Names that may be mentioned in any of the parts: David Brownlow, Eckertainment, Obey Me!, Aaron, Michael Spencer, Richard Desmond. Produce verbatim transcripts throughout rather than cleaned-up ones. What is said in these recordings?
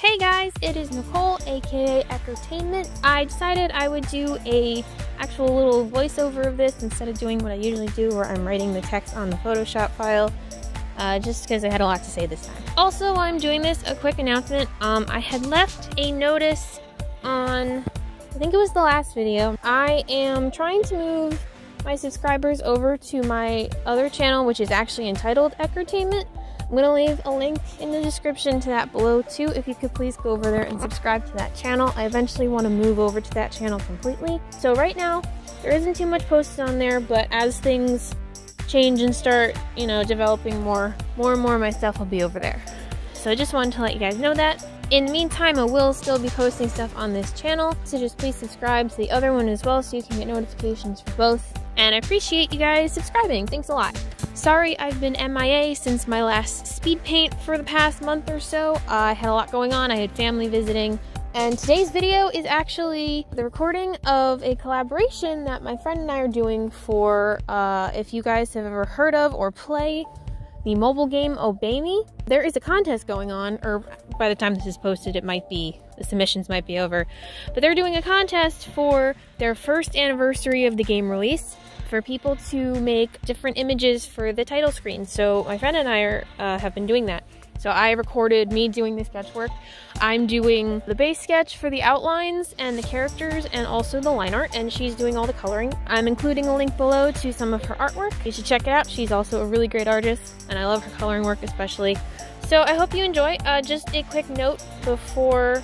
Hey guys, it is Nicole, aka Eckertainment. I decided I would do a actual little voiceover of this instead of doing what I usually do where I'm writing the text on the Photoshop file, uh, just because I had a lot to say this time. Also, while I'm doing this, a quick announcement. Um, I had left a notice on, I think it was the last video. I am trying to move my subscribers over to my other channel, which is actually entitled Eckertainment. I'm going to leave a link in the description to that below too. If you could please go over there and subscribe to that channel. I eventually want to move over to that channel completely. So right now, there isn't too much posted on there, but as things change and start, you know, developing more, more and more of my stuff will be over there. So I just wanted to let you guys know that. In the meantime, I will still be posting stuff on this channel, so just please subscribe to the other one as well so you can get notifications for both. And I appreciate you guys subscribing. Thanks a lot. Sorry, I've been M I A since my last speed paint for the past month or so. Uh, I had a lot going on, I had family visiting, and today's video is actually the recording of a collaboration that my friend and I are doing for, uh, if you guys have ever heard of or play the mobile game Obey Me. There is a contest going on, or by the time this is posted it might be, the submissions might be over, but they're doing a contest for their first anniversary of the game release, for people to make different images for the title screen. So my friend and I are, uh, have been doing that. So I recorded me doing the sketch work. I'm doing the base sketch for the outlines and the characters and also the line art, and she's doing all the coloring. I'm including a link below to some of her artwork. You should check it out. She's also a really great artist and I love her coloring work especially. So I hope you enjoy. Uh, just a quick note before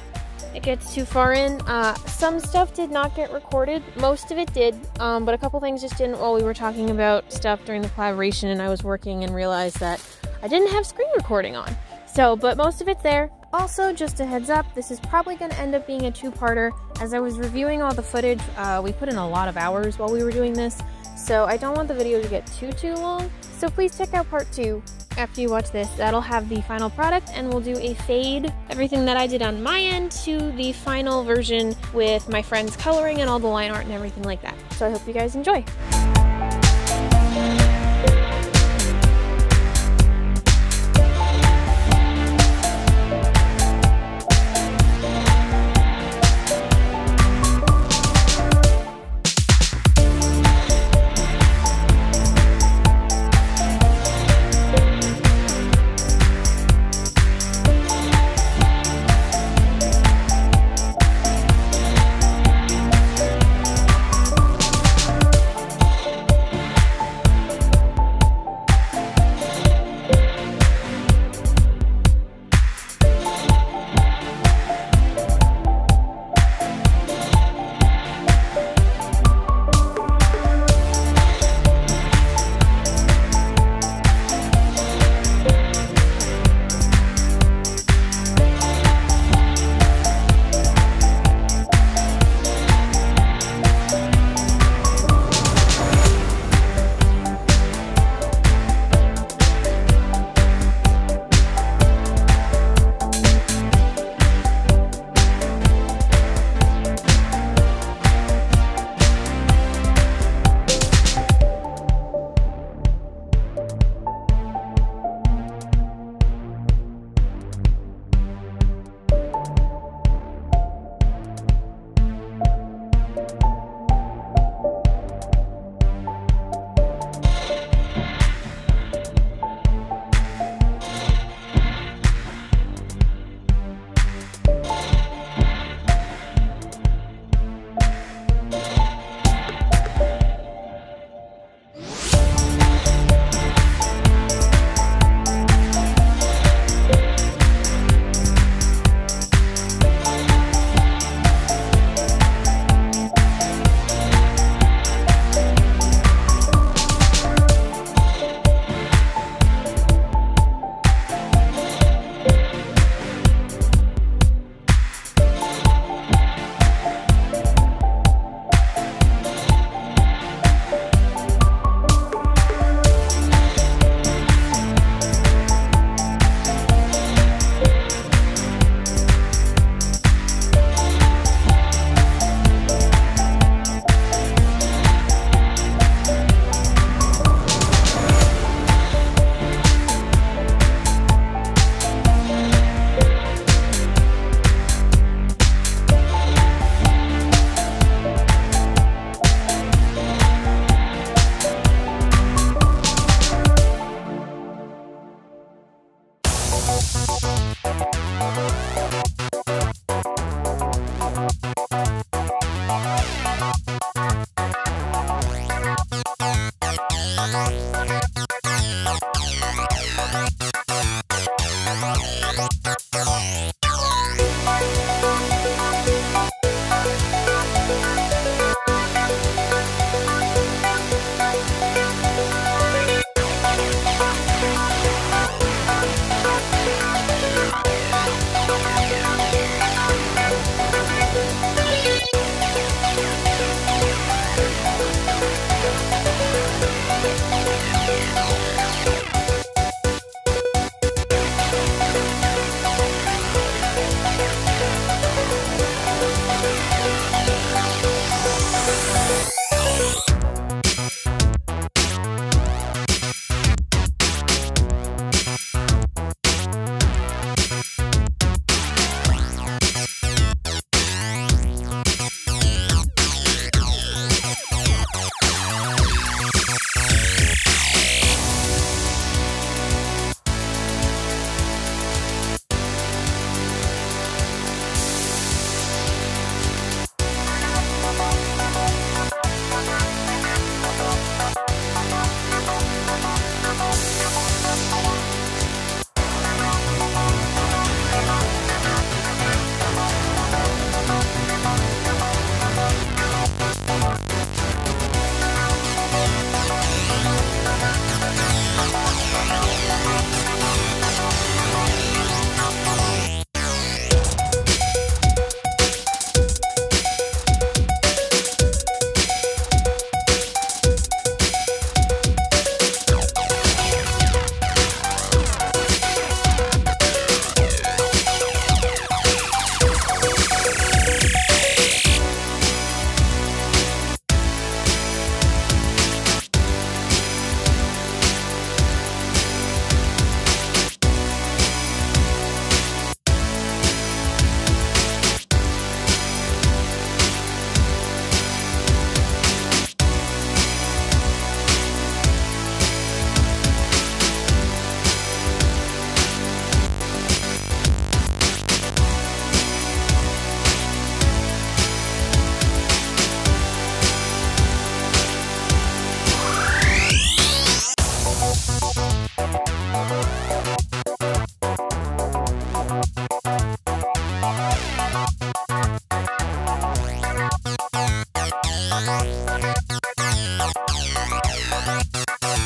it gets too far in. Uh, some stuff did not get recorded. Most of it did, um, but a couple things just didn't while we were talking about stuff during the collaboration and I was working and realized that I didn't have screen recording on. So, but most of it's there. Also, just a heads up, this is probably gonna end up being a two-parter. As I was reviewing all the footage, uh, we put in a lot of hours while we were doing this, so I don't want the video to get too, too long. So please check out part two. After you watch this, that'll have the final product and we'll do a fade, everything that I did on my end to the final version with my friend's coloring and all the line art and everything like that. So I hope you guys enjoy. Bye.